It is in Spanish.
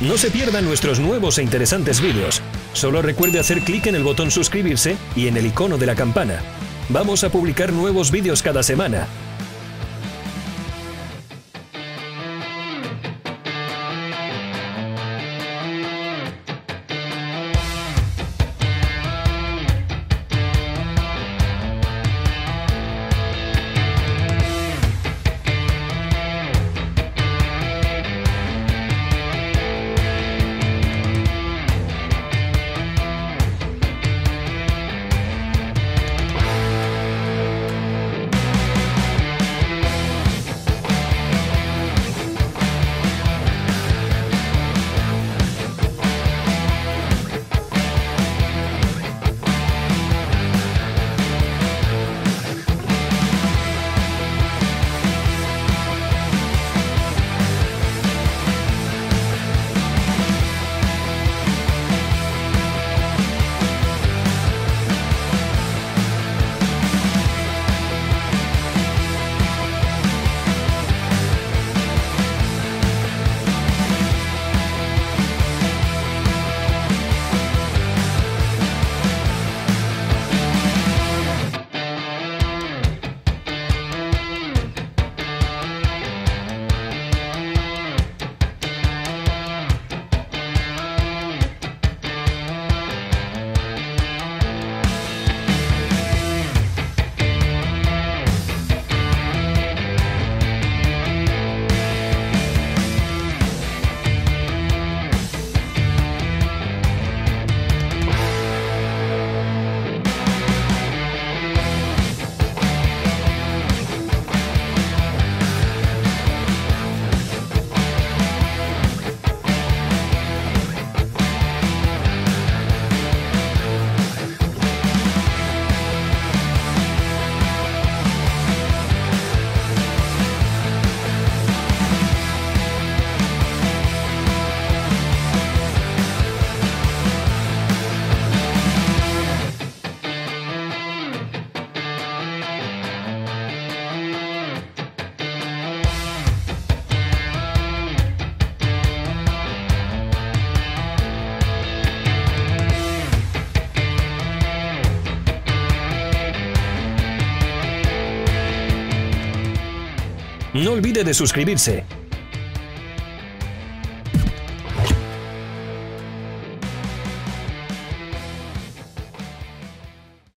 No se pierdan nuestros nuevos e interesantes vídeos. Solo recuerde hacer clic en el botón suscribirse y en el icono de la campana. Vamos a publicar nuevos vídeos cada semana. No olvide de suscribirse.